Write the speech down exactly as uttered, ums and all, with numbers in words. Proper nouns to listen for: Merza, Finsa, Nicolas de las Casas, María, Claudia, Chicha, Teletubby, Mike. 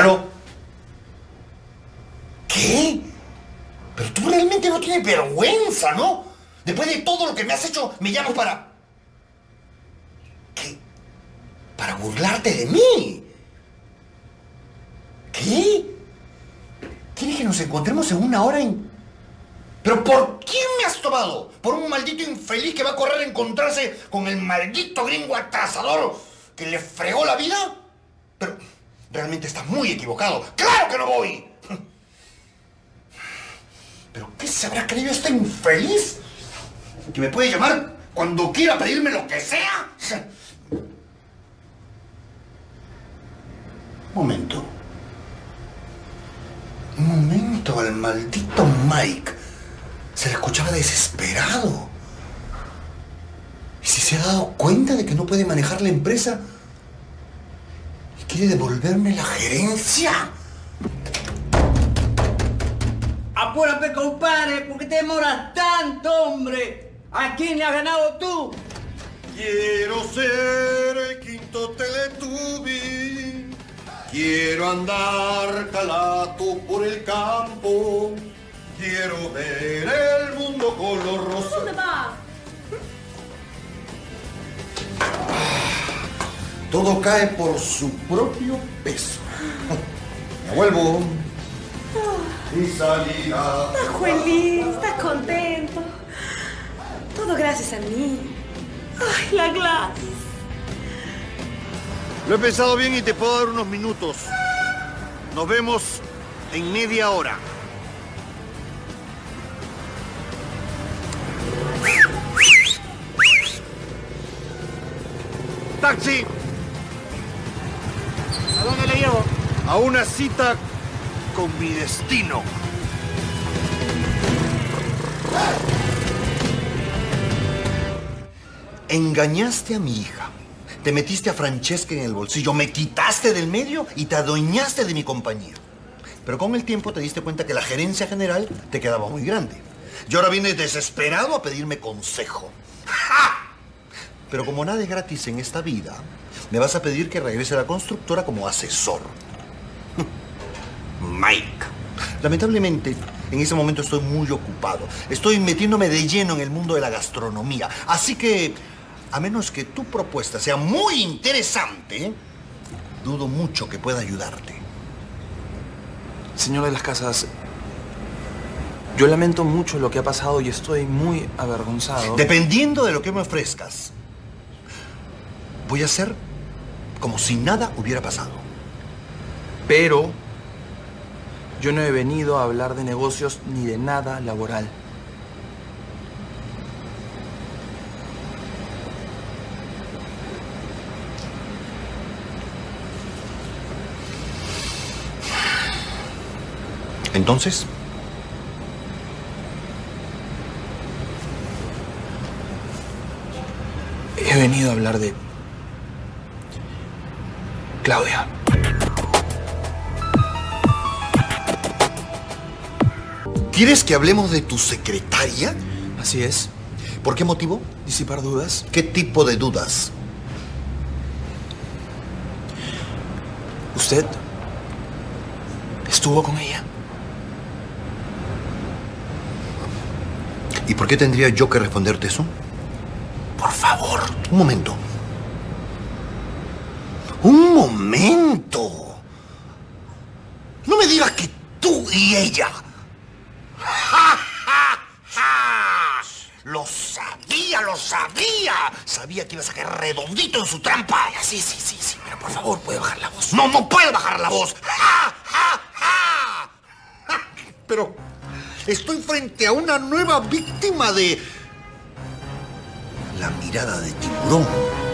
¿Aló? ¿Qué? Pero tú realmente no tienes vergüenza, ¿no? Después de todo lo que me has hecho, me llamas para... ¿Qué? Para burlarte de mí. ¿Qué? ¿Quieres que nos encontremos en una hora en...? ¿Pero por quién me has tomado? ¿Por un maldito infeliz que va a correr a encontrarse con el maldito gringo atrasador que le fregó la vida? Pero realmente estás muy equivocado. ¡Claro que no voy! ¿Pero qué se habrá creído este infeliz? ¿Que me puede llamar cuando quiera pedirme lo que sea? Momento. Un momento, al maldito Mike se le escuchaba desesperado. ¿Y si se ha dado cuenta de que no puede manejar la empresa? ¿Y quiere devolverme la gerencia? Apúrate, compadre, ¿por qué te demoras tanto, hombre? ¿A quién le has ganado tú? Quiero ser el quinto Teletubby. Quiero andar calato por el campo. Quiero ver el mundo color rosa. ¿Dónde vas? Todo cae por su propio peso. Me vuelvo. Y salida. Estás feliz, estás contento. Todo gracias a mí. Ay, la Gladys. Lo he pensado bien y te puedo dar unos minutos. Nos vemos en media hora. ¡Taxi! ¿A dónde le llevo? A una cita con mi destino. Engañaste a mi hija. Te metiste a Francesca en el bolsillo, me quitaste del medio y te adueñaste de mi compañía. Pero con el tiempo te diste cuenta que la gerencia general te quedaba muy grande. Y ahora vienes desesperado a pedirme consejo. ¡Ja! Pero como nada es gratis en esta vida, me vas a pedir que regrese a la constructora como asesor. Mike. Lamentablemente, en ese momento estoy muy ocupado. Estoy metiéndome de lleno en el mundo de la gastronomía. Así que, a menos que tu propuesta sea muy interesante, dudo mucho que pueda ayudarte. Señor de las Casas, yo lamento mucho lo que ha pasado y estoy muy avergonzado. Dependiendo de lo que me ofrezcas, voy a hacer como si nada hubiera pasado. Pero yo no he venido a hablar de negocios ni de nada laboral. Entonces, he venido a hablar de Claudia. ¿Quieres que hablemos de tu secretaria? Así es. ¿Por qué motivo? Disipar dudas. ¿Qué tipo de dudas? ¿Usted estuvo con ella? ¿Y por qué tendría yo que responderte eso? Por favor. Un momento. Un momento. No me digas que tú y ella... ¡Ja, ja, ja! ¡Lo sabía, lo sabía! Sabía que ibas a caer redondito en su trampa. Sí, sí, sí, sí, pero por favor, ¿puede bajar la voz? ¡No, no puede bajar la voz! ¡Ja, ja, ja! ¡Ja! Pero estoy frente a una nueva víctima de... la mirada de tiburón.